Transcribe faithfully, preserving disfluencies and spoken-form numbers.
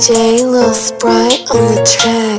D J Lil Sprite on the track.